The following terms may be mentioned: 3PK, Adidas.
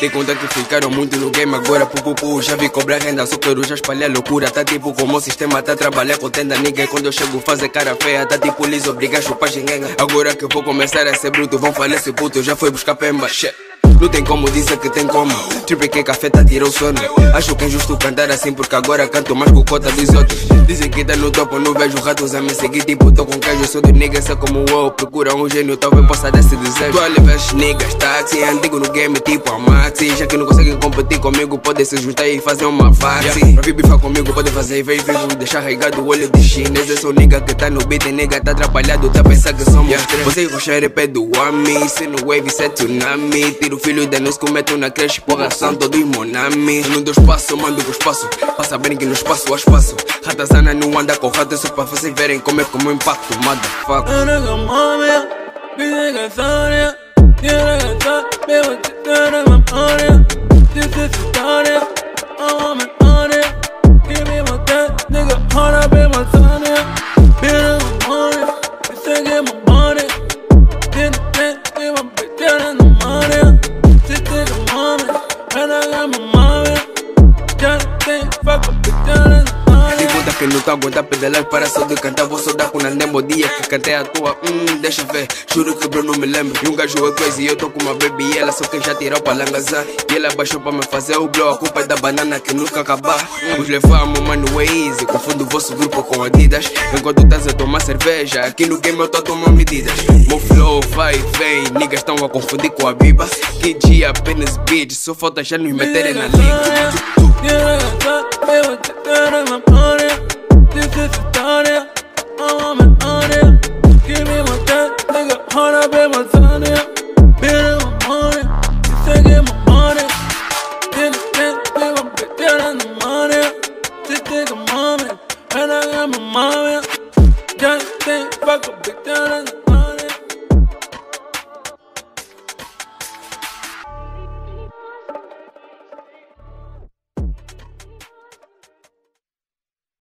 Tem contato que ficaram muito no game agora pro cucu. Já vi cobrar renda, só peru, já espalhar loucura. Tá tipo como o sistema, tá trabalhar contenda ninguém. Quando eu chego fazer cara feia, tá tipo liso, obrigar chupar xinguenga. Agora que eu vou começar a ser bruto, vão falar esse puto, já foi buscar pemba. Não tem como dizer que tem como. 3PK café tá tirou o sono. Acho que é injusto cantar assim porque agora canto mais que o cota dos outros. Dizem que tá no topo, não vejo ratos a me seguir. Tipo tô com queijo, sou de nigga, sei como wow. Procura um gênio, talvez possa dar esse desejo. Tu alivias niggas, táxi, antigo no game tipo a maxi. Já que não conseguem competir comigo, podem se juntar e fazer uma faxi. Pra vir bifar comigo, podem fazer e veio vivo. Deixar regado o olho de chinês. Eu sou nigga que tá no beat, nigga tá atrapalhado, tá pensando que somos três. Vocês roxar e pé do ami, se no wave, se é tsunami. Tiro filho da nos cometo na creche, porra, são todos monami. Eu não dou espaço, mando com espaço. Passa brinque no espaço a espaço. Rata sana não anda com rato, só pra vocês verem como é que o meu impacto, motherfucker. Que não tá aguentar pedalar para só de cantar. Vou só dar com a demo dia que cantei a tua. Deixa ver, juro que bro não me lembro. E um gajo é crazy e eu tô com uma baby e ela só quer já tirar o palangazã. E ela baixou pra me fazer o blow, a culpa é da banana que nunca acabar. Os levamos, mano, é easy. Confundo o vosso grupo com Adidas. Enquanto estás a tomar cerveja, aqui no game eu tô a tomar medidas. Meu flow vai e vem, niggas tão a confundir com a biba. Que dia apenas beat, só falta já nos meterem na liga. Just think, fuck a big down.